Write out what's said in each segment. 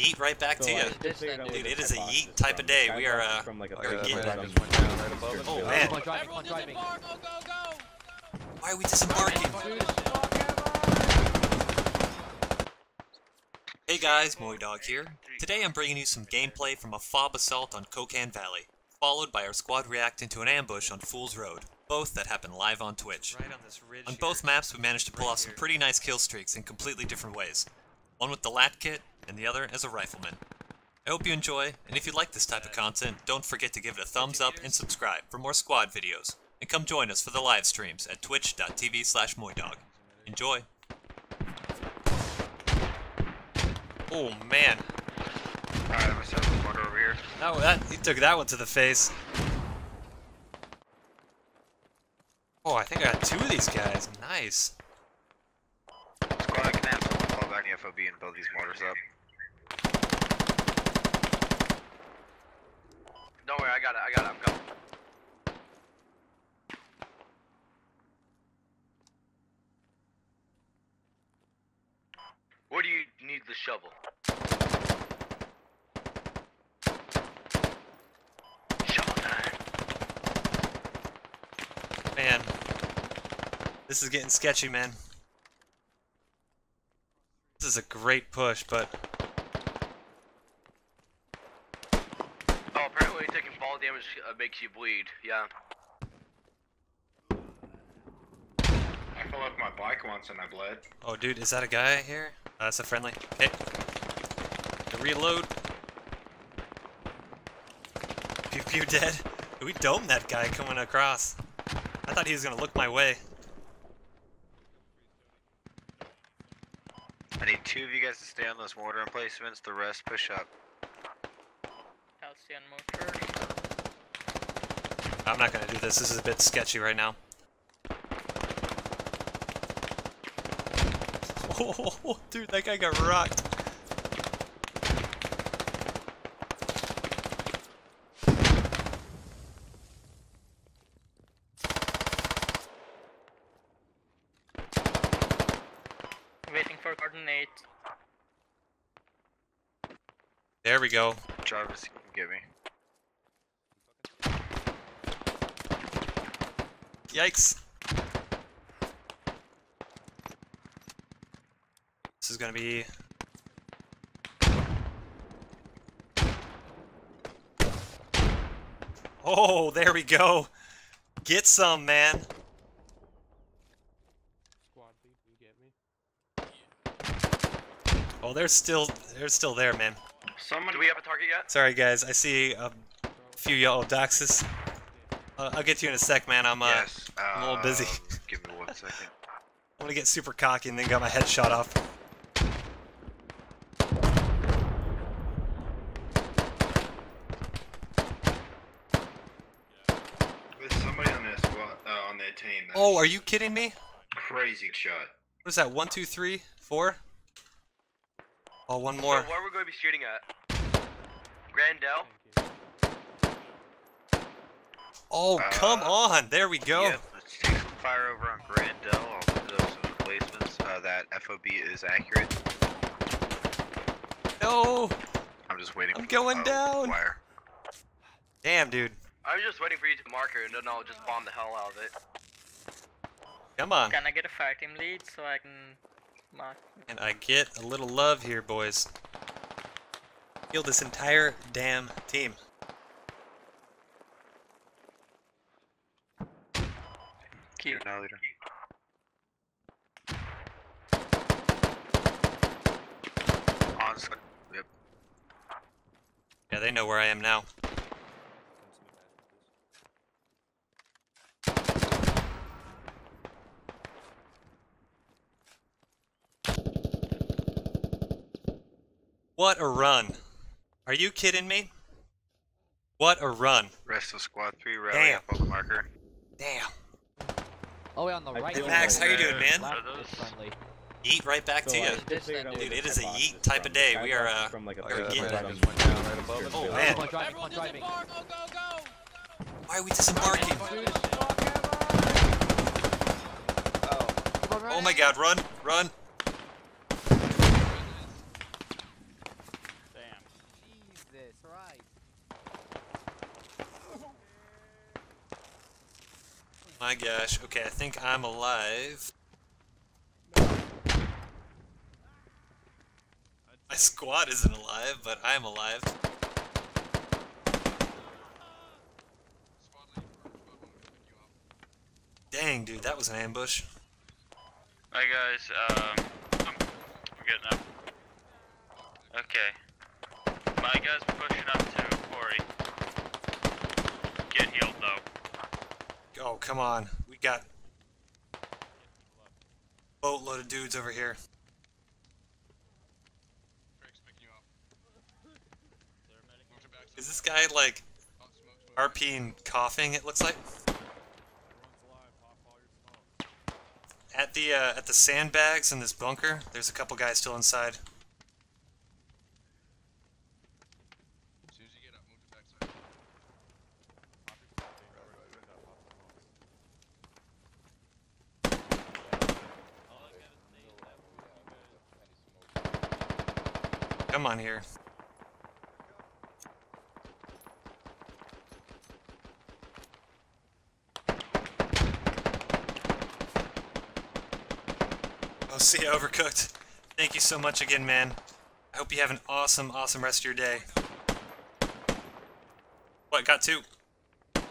Yeet right back to you. Dude, it is a yeet type of day. We are, oh, man. Why are we disembarking? Hey guys, MoiDawg here. Today I'm bringing you some gameplay from a FOB assault on Kokan Valley, followed by our squad reacting to an ambush on Fool's Road, both that happened live on Twitch. Right on both maps we managed to pull off some pretty nice kill streaks in completely different ways. One with the lat kit, and the other as a rifleman. I hope you enjoy, and if you like this type of content, don't forget to give it a thumbs up and subscribe for more squad videos, and come join us for the live streams at twitch.tv/MoiDawg. Enjoy! Oh man! Alright, I'm gonna set the fucker over here. No, he took that one to the face. Oh, I think I got two of these guys. Nice. Squad, I can have someone fall back in the FOB and build these mortars up. Don't worry, I got it, I'm going. Where do you need the shovel? Shovel time. Man, this is getting sketchy, man. This is a great push, but... Oh, apparently taking ball damage makes you bleed, yeah. I fell off my bike once and I bled. Oh dude, is that a guy here? That's a friendly. Okay. The reload. Pew pew dead. We domed that guy coming across. I thought he was gonna look my way. I need two of you guys to stay on those mortar emplacements, the rest push up. I'll stay on mortar. I'm not gonna do this, this is a bit sketchy right now. Oh, dude, that guy got rocked. Waiting for coordinate. There we go. Jarvis, you can get me. Yikes. This is gonna be... Oh, there we go! Get some, man! Squad, please, you get me? Oh, they're still there, man. Someone, do we have a target yet? Sorry, guys, I see a few yellow doxes. I'll get you in a sec, man, I'm a little busy. Give me 1 second. I'm gonna get super cocky and then got my head shot off. Oh, are you kidding me? Crazy shot. What is that? 1, 2, 3, 4? Oh, one more. So where are we going to be shooting at? Grandel? Oh, come on! There we go. Yeah, let's take some fire over on Grandel. I'll put those in placements. That FOB is accurate. No. I'm just waiting. I'm going down. Wire. Damn, dude. I'm just waiting for you to mark her, and then I'll just bomb the hell out of it. Come on. Can I get a fire team lead so I can mark? And I get a little love here, boys. Kill this entire damn team. Cute. Now leader. Honestly, yep. Yeah, they know where I am now. What a run. Are you kidding me? What a run. Rest of squad 3 rally up on the marker. Damn. Oh, on the right. Hey Max, how you doing, man? Yeet right back to you. Dude, it is a yeet type of day. We are oh man. Why are we disembarking? Oh my god, run, run. this, right? My gosh, okay, I think I'm alive. My squad isn't alive, but I'm alive. Dang, dude, that was an ambush. Hi guys, I'm getting up. Okay. My guys are pushing up to quarry. Get healed though. Oh, come on. We got boatload of dudes over here. Is this guy like RPing coughing, it looks like? At the sandbags in this bunker, there's a couple guys still inside. As soon as you get up, move to backside. Come on here. See ya, Overcooked. Thank you so much again, man. I hope you have an awesome, awesome rest of your day. What, got 2? 3?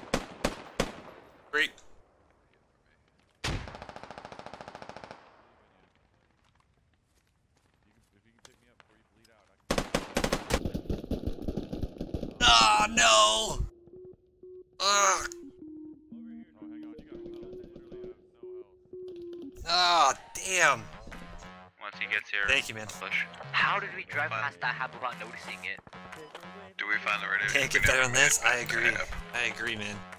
Ah, no! Ugh! Ah, damn! Here. Thank you, man. How did we drive past that hub without noticing it? Do we find the radio? Can't get better on this? I agree. I agree, man.